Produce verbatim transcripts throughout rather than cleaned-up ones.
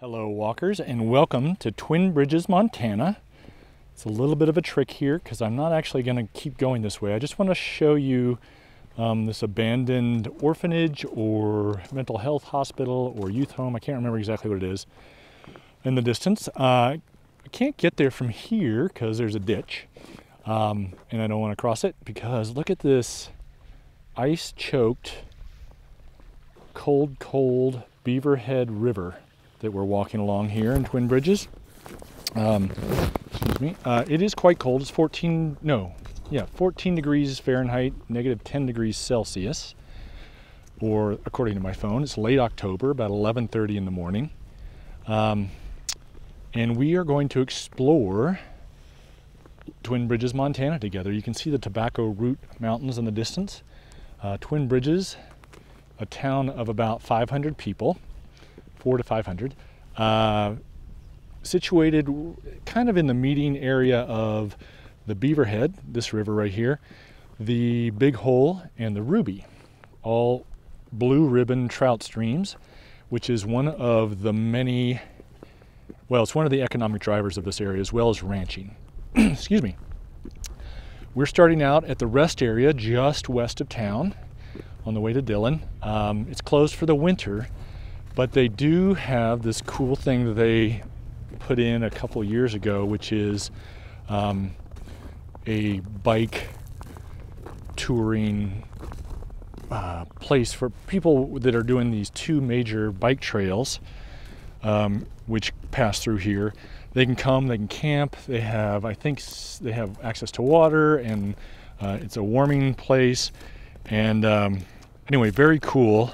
Hello walkers, and welcome to Twin Bridges, Montana. It's a little bit of a trick here because I'm not actually going to keep going this way. I just want to show you um, this abandoned orphanage or mental health hospital or youth home. I can't remember exactly what it is in the distance. Uh, I can't get there from here because there's a ditch um, and I don't want to cross it because look at this ice-choked, cold, cold Beaverhead River that we're walking along here in Twin Bridges. Um, excuse me. Uh, it is quite cold. It's fourteen, no, yeah, fourteen degrees Fahrenheit, negative ten degrees Celsius, or according to my phone, it's late October, about eleven thirty in the morning. Um, and we are going to explore Twin Bridges, Montana together. You can see the Tobacco Root Mountains in the distance. Uh, Twin Bridges, a town of about five hundred people. four to five hundred, uh, situated kind of in the meeting area of the Beaverhead, this river right here, the Big Hole, and the Ruby, all blue ribbon trout streams, which is one of the many, well, it's one of the economic drivers of this area as well as ranching. Excuse me. We're starting out at the rest area just west of town on the way to Dillon. Um, it's closed for the winter, but they do have this cool thing that they put in a couple years ago, which is um, a bike touring uh, place for people that are doing these two major bike trails, um, which pass through here. They can come, they can camp. They have, I think, they have access to water, and uh, it's a warming place. And um, anyway, very cool.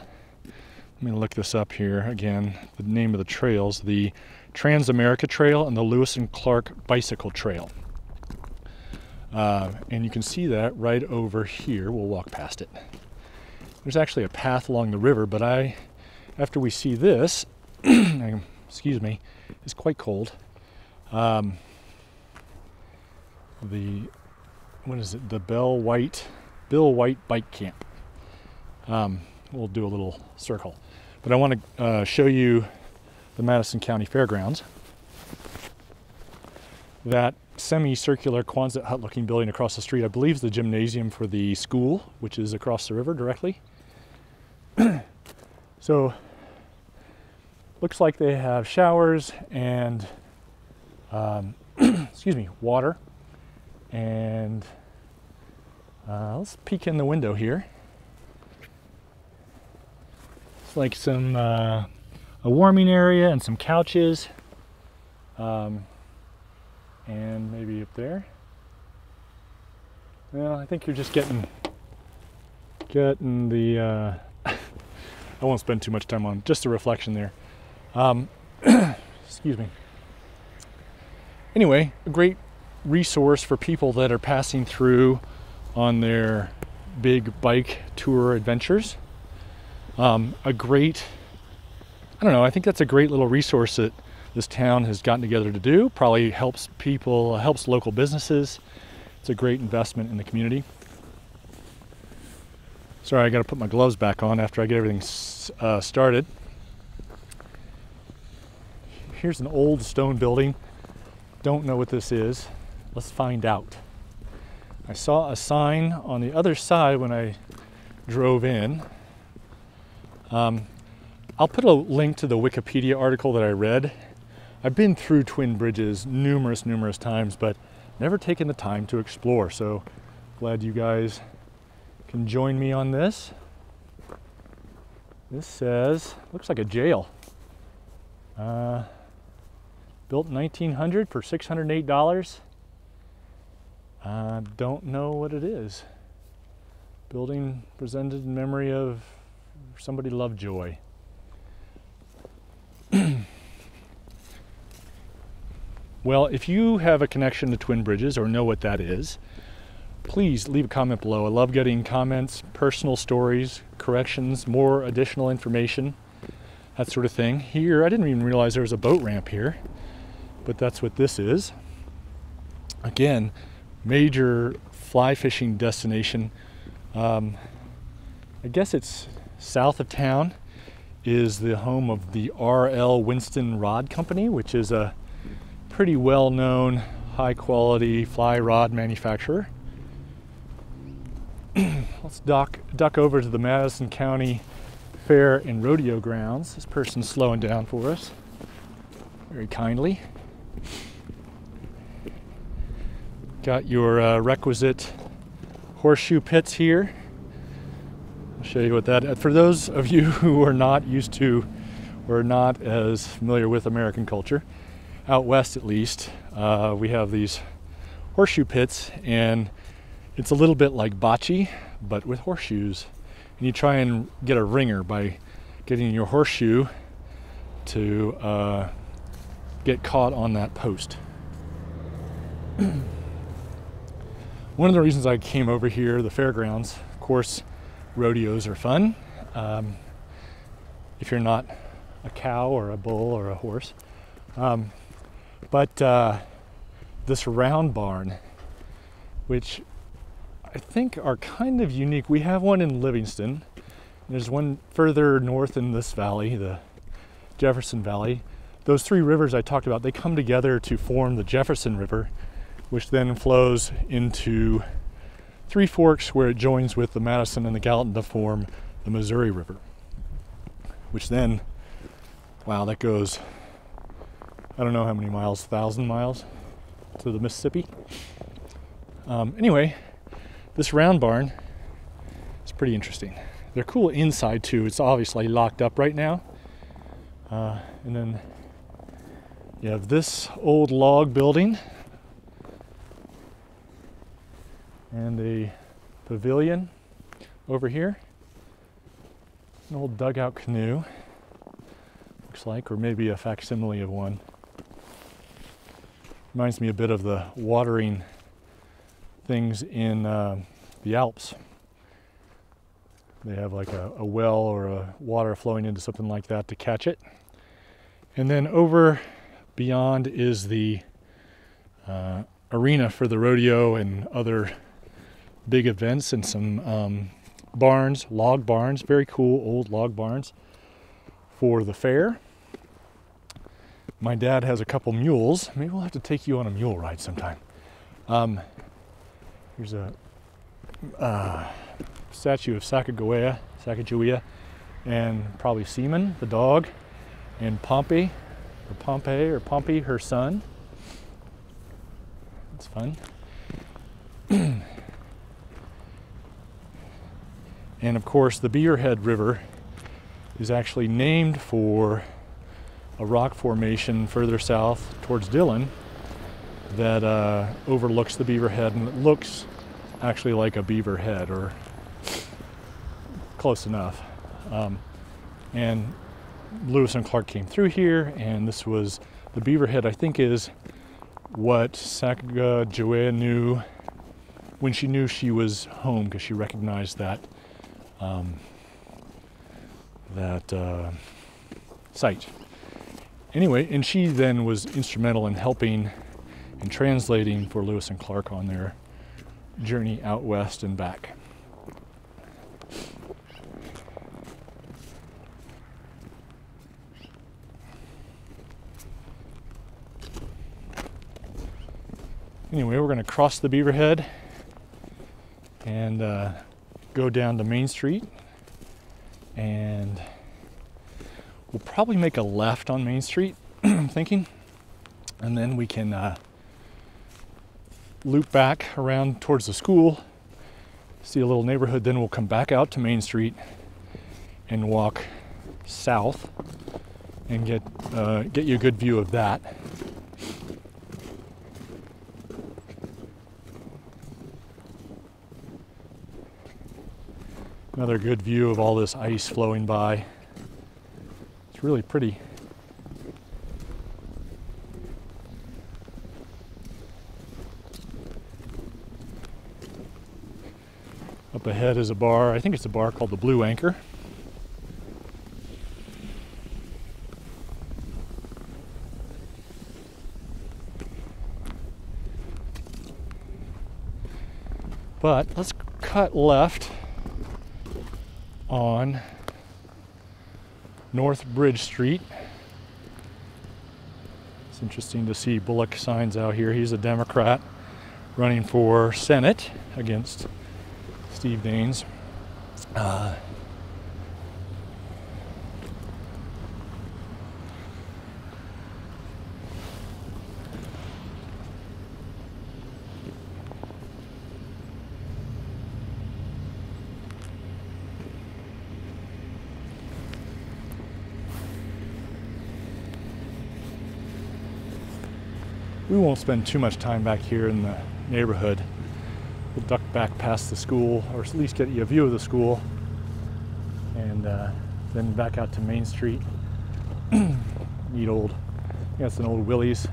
Let me look this up here again, the name of the trails, the Transamerica Trail and the Lewis and Clark Bicycle Trail. Uh, and you can see that right over here. We'll walk past it. There's actually a path along the river, but I, after we see this, excuse me, it's quite cold. Um, the, what is it, the Bill White, Bill White Bike Camp. Um, we'll do a little circle. But I want to uh, show you the Madison County Fairgrounds. That semicircular Quonset hut looking building across the street, I believe, is the gymnasium for the school, which is across the river directly. So, looks like they have showers and, um, excuse me, water. And uh, let's peek in the window here. Like some uh, a warming area and some couches, um, and maybe up there. Well, I think you're just getting getting the. Uh, I won't spend too much time on just the reflection there. Um, excuse me. Anyway, a great resource for people that are passing through on their big bike tour adventures. Um, a great, I don't know, I think that's a great little resource that this town has gotten together to do. Probably helps people, helps local businesses. It's a great investment in the community. Sorry, I got to put my gloves back on after I get everything uh, started. Here's an old stone building. Don't know what this is. Let's find out. I saw a sign on the other side when I drove in. Um, I'll put a link to the Wikipedia article that I read. I've been through Twin Bridges numerous, numerous times, but never taken the time to explore. So glad you guys can join me on this. This says, looks like a jail. Uh, built in nineteen hundred for six hundred eight dollars. Uh, don't know what it is. Building presented in memory of somebody loved joy. Well, if you have a connection to Twin Bridges or know what that is, please leave a comment below. I love getting comments, personal stories, corrections, more additional information, that sort of thing. Here, I didn't even realize there was a boat ramp here, but that's what this is. Again, major fly fishing destination. Um, I guess it's south of town. is the home of the R L Winston Rod Company, which is a pretty well-known, high-quality fly rod manufacturer. Let's dock, duck over to the Madison County Fair and Rodeo Grounds. This person's slowing down for us, very kindly. Got your uh, requisite horseshoe pits here. I'll show you what that, for those of you who are not used to or not as familiar with American culture, out west at least, uh, we have these horseshoe pits, and it's a little bit like bocce, but with horseshoes. And you try and get a ringer by getting your horseshoe to uh, get caught on that post. One of the reasons I came over here, the fairgrounds, of course, rodeos are fun. Um, if you're not a cow or a bull or a horse. Um, but uh, this round barn, which I think are kind of unique. We have one in Livingston. There's one further north in this valley, the Jefferson Valley. Those three rivers I talked about, they come together to form the Jefferson River, which then flows into Three Forks, where it joins with the Madison and the Gallatin to form the Missouri River, which then, wow, that goes, I don't know how many miles, thousand miles to the Mississippi. Um, anyway, this round barn is pretty interesting. They're cool inside too. It's obviously locked up right now. Uh, and then you have this old log building and a pavilion over here. An old dugout canoe, looks like, or maybe a facsimile of one. Reminds me a bit of the watering things in uh, the Alps. They have like a, a well or a water flowing into something like that to catch it. And then over beyond is the uh, arena for the rodeo and other big events, and some um, barns, log barns, very cool old log barns for the fair. My dad has a couple mules. Maybe we'll have to take you on a mule ride sometime. Um, here's a uh, statue of Sacagawea, Sacagawea, and probably Seaman, the dog, and Pompey, or Pompey, or Pompey, her son. That's fun. And of course, the Beaverhead River is actually named for a rock formation further south towards Dillon that uh, overlooks the Beaverhead, and it looks actually like a beaver head, or close enough. Um, and Lewis and Clark came through here, and this was the Beaverhead, I think, is what Sacagawea knew when she knew she was home, because she recognized that um, that uh, site. Anyway, and she then was instrumental in helping and translating for Lewis and Clark on their journey out west and back. Anyway, we're going to cross the Beaverhead and uh, go down to Main Street, and we'll probably make a left on Main Street, I'm thinking, and then we can uh, loop back around towards the school, see a little neighborhood, then we'll come back out to Main Street and walk south and get, uh, get you a good view of that. Another good view of all this ice flowing by. It's really pretty. Up ahead is a bar. I think it's a bar called the Blue Anchor. But let's cut left on North Bridge Street. It's interesting to see Bullock signs out here. He's a Democrat running for Senate against Steve Daines. Uh, We won't spend too much time back here in the neighborhood. We'll duck back past the school, or at least get you a view of the school, and uh, then back out to Main Street. Neat old, yeah, it's an old Willys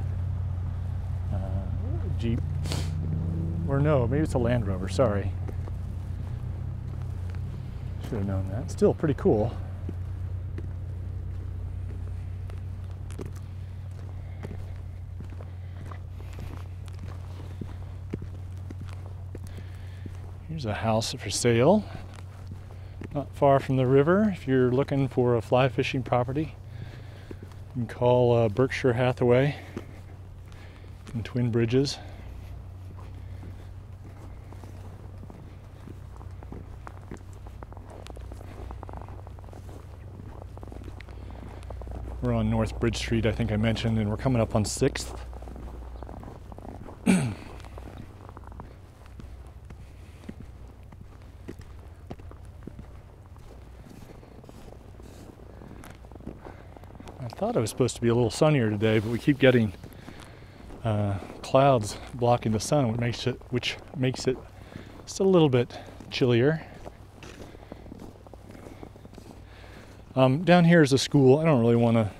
uh, Jeep, or no, maybe it's a Land Rover, sorry. Should have known that. Still pretty cool. There's a house for sale not far from the river. If you're looking for a fly fishing property, you can call uh, Berkshire Hathaway and Twin Bridges. We're on North Bridge Street, I think I mentioned, and we're coming up on sixth. I thought it was supposed to be a little sunnier today, but we keep getting uh, clouds blocking the sun, which makes it which makes it just a little bit chillier. Um, down here is a school. I don't really want to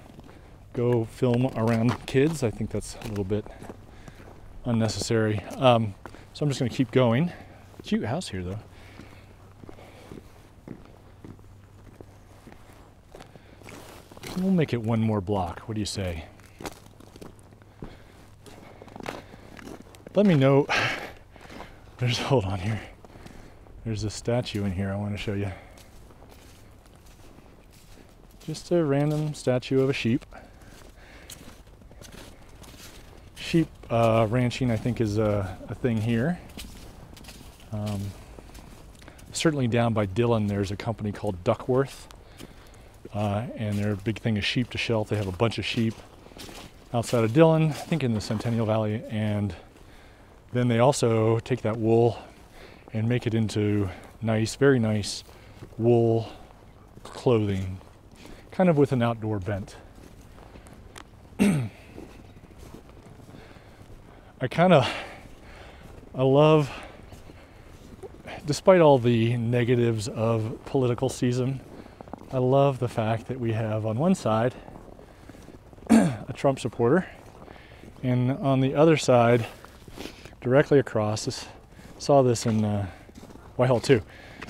go film around kids. I think that's a little bit unnecessary. Um, so I'm just going to keep going. Cute house here, though. We'll make it one more block. What do you say? Let me know. There's, hold on here. There's a statue in here I want to show you. Just a random statue of a sheep. Sheep uh, ranching, I think, is a, a thing here. Um, certainly down by Dillon, there's a company called Duckworth. Uh, and they're a big thing of sheep to shelf. They have a bunch of sheep outside of Dillon, I think in the Centennial Valley, and then they also take that wool and make it into nice, very nice wool clothing, kind of with an outdoor bent. I kind of, I love, despite all the negatives of political season, I love the fact that we have on one side a Trump supporter, and on the other side, directly across, this, saw this in uh, Whitehall too,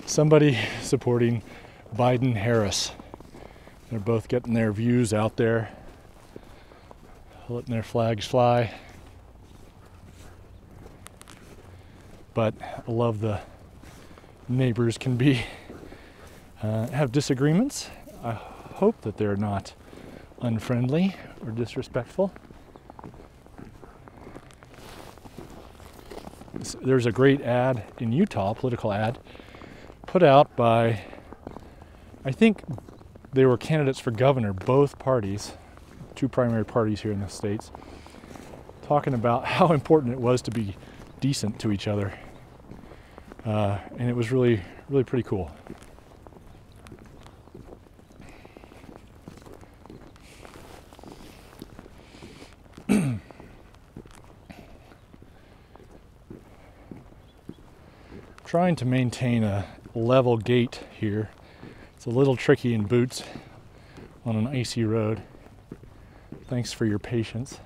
somebody supporting Biden-Harris. They're both getting their views out there, letting their flags fly. But I love the neighbors can be Uh, have disagreements. I hope that they're not unfriendly or disrespectful. There's a great ad in Utah, political ad, put out by, I think they were candidates for governor, both parties, two primary parties here in the States, talking about how important it was to be decent to each other. Uh, and it was really, really pretty cool. Trying to maintain a level gait here. It's a little tricky in boots on an icy road. Thanks for your patience.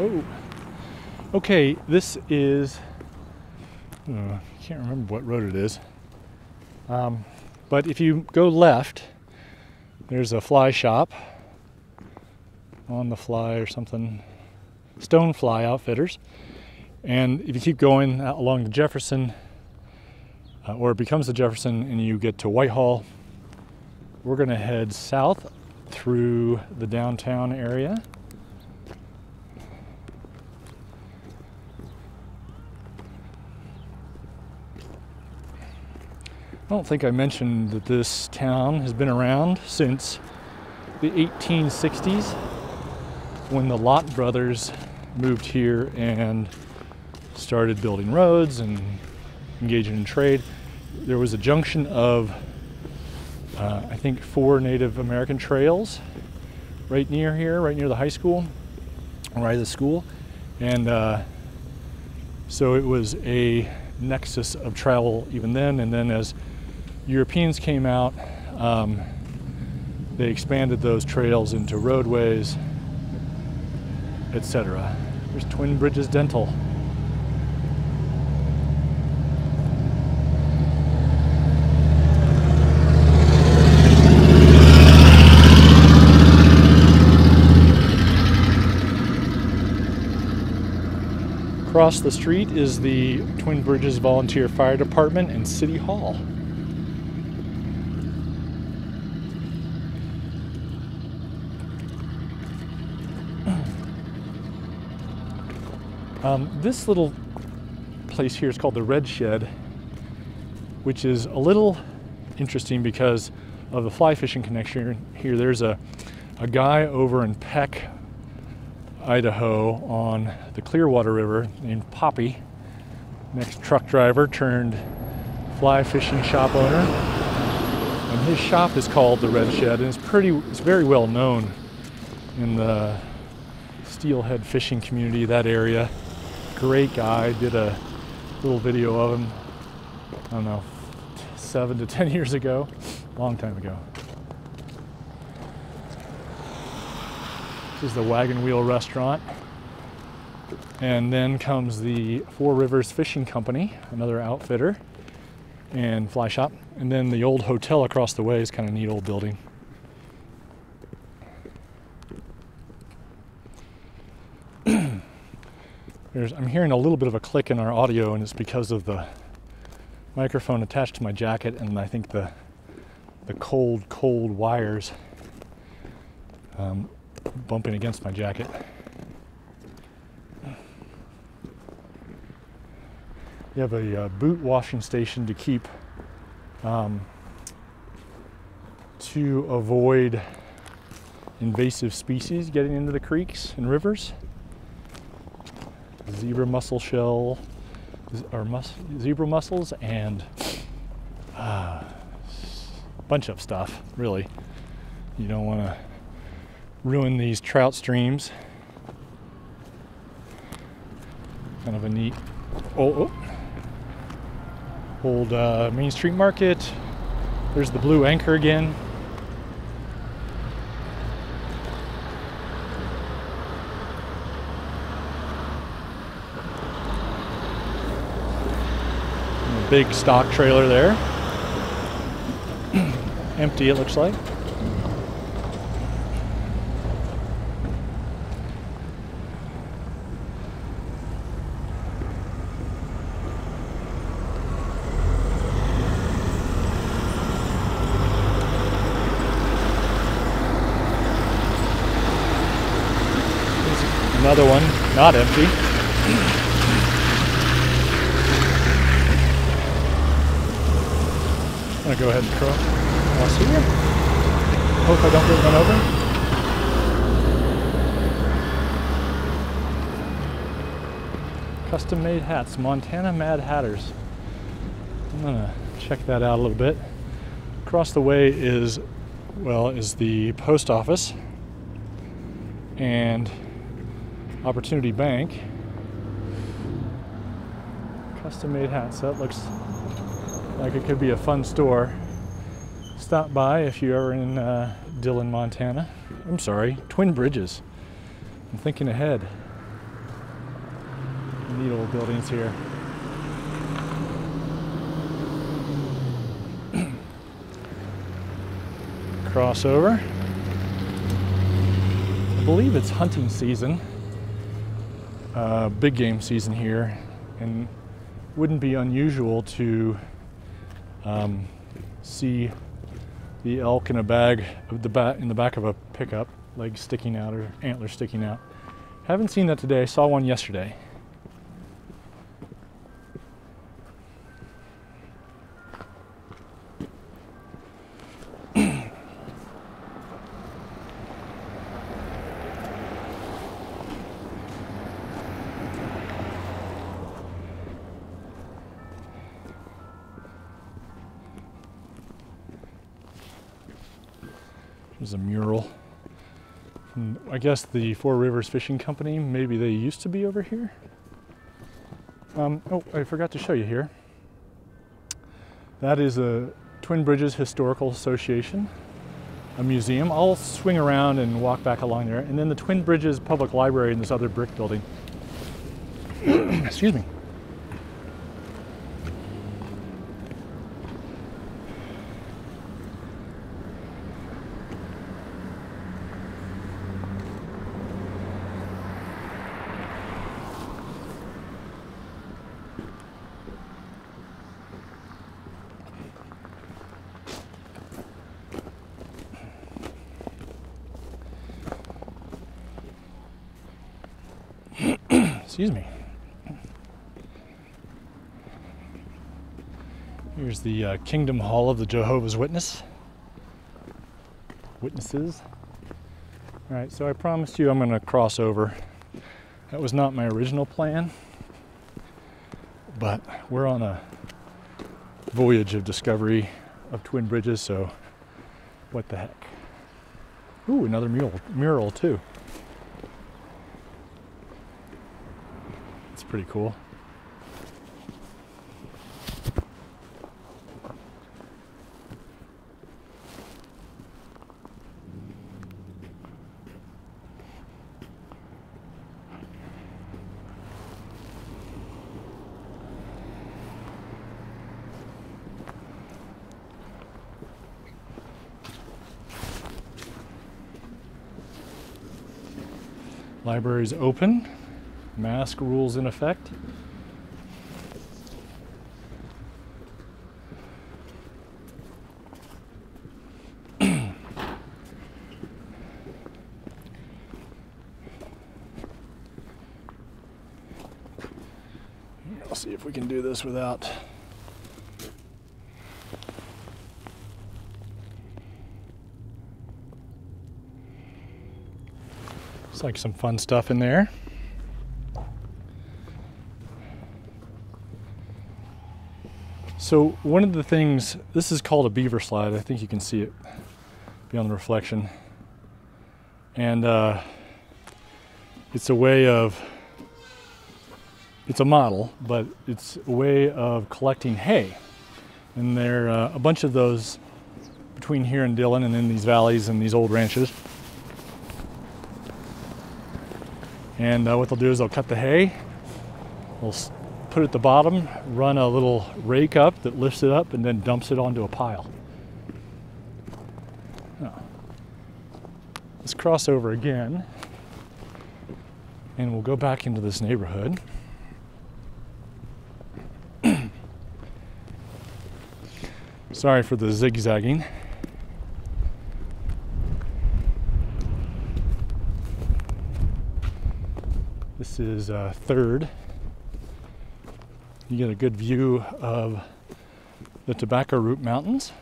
Oh, okay, this is I can't remember what road it is. Um, but if you go left, there's a fly shop, On the Fly or something, Stone Fly Outfitters. And if you keep going out along the Jefferson, uh, or it becomes the Jefferson and you get to Whitehall, we're gonna head south through the downtown area. I don't think I mentioned that this town has been around since the eighteen sixties, when the Lott brothers moved here and started building roads and engaging in trade. There was a junction of, uh, I think, four Native American trails right near here, right near the high school, right at the school. And uh, so it was a nexus of travel even then, and then as Europeans came out, um, they expanded those trails into roadways, et cetera. There's Twin Bridges Dental. Across the street is the Twin Bridges Volunteer Fire Department and City Hall. Um, this little place here is called the Red Shed, which is a little interesting because of the fly fishing connection here. There's a, a guy over in Peck, Idaho, on the Clearwater River named Poppy, next truck driver turned fly fishing shop owner. And his shop is called the Red Shed, and it's pretty, it's very well known in the steelhead fishing community, that area. Great guy, did a little video of him, I don't know, seven to ten years ago, long time ago. This is the Wagon Wheel Restaurant. And then comes the Four Rivers Fishing Company, another outfitter and fly shop. And then the old hotel across the way is kind of neat old building. There's, I'm hearing a little bit of a click in our audio, and it's because of the microphone attached to my jacket and I think the, the cold, cold wires. Um, bumping against my jacket. You have a uh, boot washing station to keep um, to avoid invasive species getting into the creeks and rivers. Zebra mussel shell, or mus zebra mussels, and uh, a bunch of stuff, really. You don't want to ruin these trout streams. Kind of a neat oh, oh. old uh, Main Street Market. There's the Blue Anchor again. And a big stock trailer there. Empty, it looks like. Another one, not empty. I'm gonna go ahead and cross. I'll see you. Hope I don't get run over. Custom-made hats, Montana Mad Hatters. I'm gonna check that out a little bit. Across the way is, well, is the post office and Opportunity Bank. Custom-made hats. That looks like it could be a fun store. Stop by if you are in uh, Dillon, Montana. I'm sorry, Twin Bridges. I'm thinking ahead. Neat old buildings here. cross over. I believe it's hunting season, uh, big game season here, and wouldn't be unusual to um, see the elk in a bag, the bat in the back of a pickup, legs sticking out or antlers sticking out. Haven't seen that today. I saw one yesterday. There's a mural. I guess the Four Rivers Fishing Company, maybe they used to be over here. Um, oh, I forgot to show you here. That is a Twin Bridges Historical Association, a museum. I'll swing around and walk back along there. And then the Twin Bridges Public Library in this other brick building. Excuse me. Excuse me. Here's the uh, Kingdom Hall of the Jehovah's Witness. Witnesses. All right, so I promised you I'm gonna cross over. That was not my original plan, but we're on a voyage of discovery of Twin Bridges, so what the heck. Ooh, another mural, mural too. Pretty cool. Library's open. Mask rules in effect. I'll see if we can do this without Looks like some fun stuff in there. So one of the things, this is called a beaver slide. I think you can see it beyond the reflection. And uh, it's a way of, it's a model, but it's a way of collecting hay. And there are uh, a bunch of those between here and Dillon and in these valleys and these old ranches. And uh, what they'll do is they'll cut the hay, they'll put it at the bottom, run a little rake up that lifts it up and then dumps it onto a pile. Oh. Let's cross over again and we'll go back into this neighborhood. Sorry for the zigzagging. This is uh, Third. You get a good view of the Tobacco Root Mountains.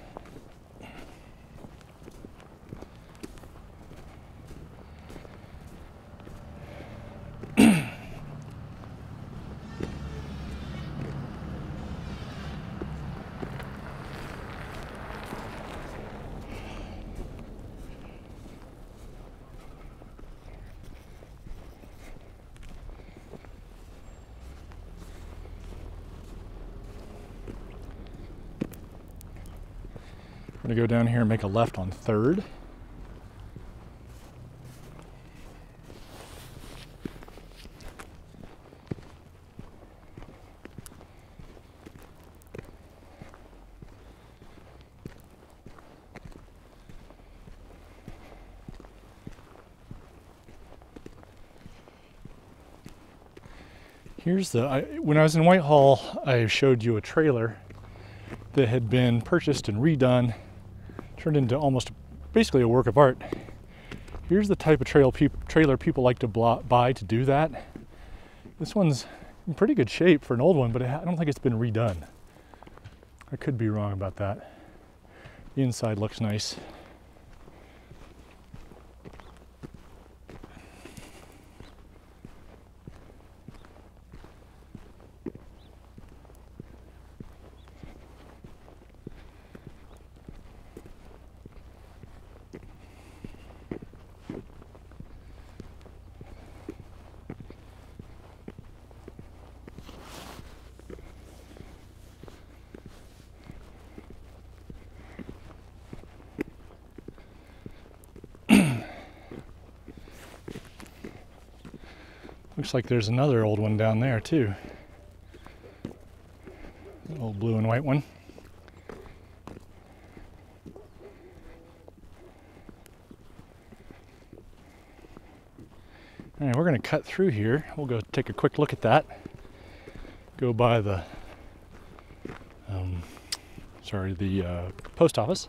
I'm gonna go down here and make a left on Third. Here's the, I, when I was in Whitehall, I showed you a trailer that had been purchased and redone, turned into almost basically a work of art. Here's the type of trail pe trailer people like to buy to do that. This one's in pretty good shape for an old one, but it, I don't think it's been redone. I could be wrong about that. The inside looks nice. Looks like there's another old one down there too. An old blue and white one. All right, we're gonna cut through here. We'll go take a quick look at that. Go by the, um, sorry, the uh, post office.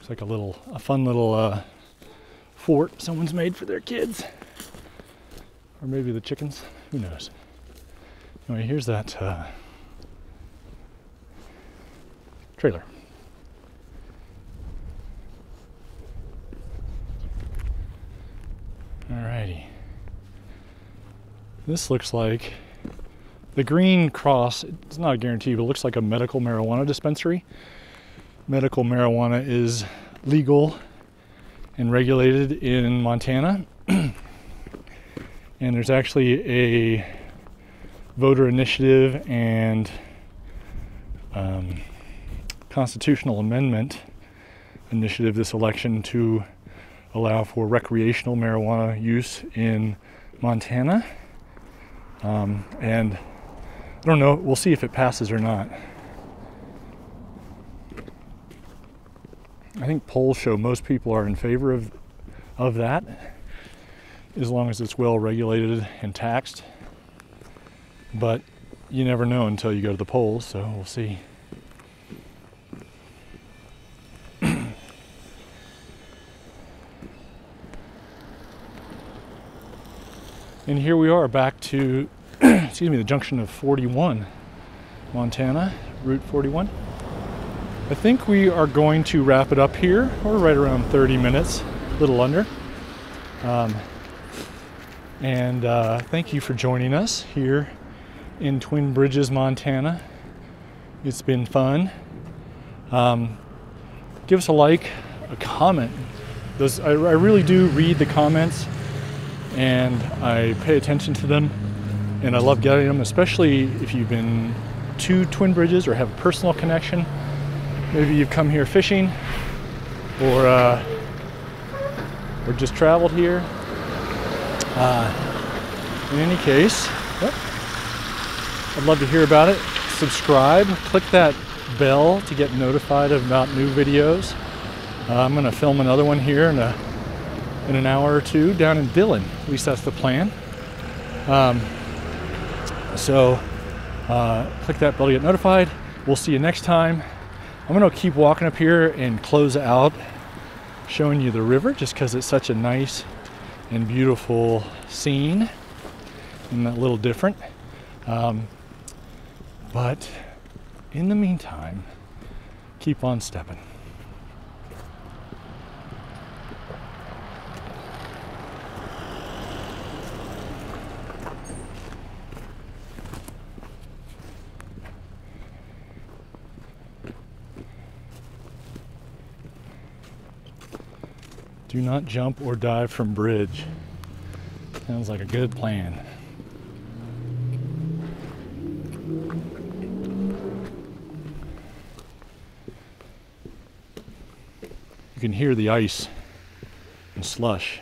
It's like a little, a fun little uh, fort someone's made for their kids, or maybe the chickens. Who knows? Anyway, here's that uh, trailer. Alrighty. This looks like the green cross. It's not a guarantee, but it looks like a medical marijuana dispensary. Medical marijuana is legal and regulated in Montana. And there's actually a voter initiative and um, constitutional amendment initiative this election to allow for recreational marijuana use in Montana. Um, and I don't know, we'll see if it passes or not. I think polls show most people are in favor of of that, as long as it's well regulated and taxed. But you never know until you go to the polls, so we'll see. And here we are back to, excuse me, the junction of forty-one, Montana, Route forty-one. I think we are going to wrap it up here. We're right around thirty minutes, a little under. Um, and uh, thank you for joining us here in Twin Bridges, Montana. It's been fun. Um, give us a like, a comment. Those, I, I really do read the comments and I pay attention to them, and I love getting them, especially if you've been to Twin Bridges or have a personal connection. Maybe you've come here fishing, or uh, or just traveled here. Uh, in any case, oh, I'd love to hear about it. Subscribe, click that bell to get notified of about new videos. Uh, I'm gonna film another one here in a in an hour or two down in Dillon. At least that's the plan. Um, so uh, click that bell to get notified. We'll see you next time. I'm gonna keep walking up here and close out showing you the river, just because it's such a nice and beautiful scene and a little different. Um, but in the meantime, keep on stepping. Do not jump or dive from bridge. Sounds like a good plan. You can hear the ice and slush.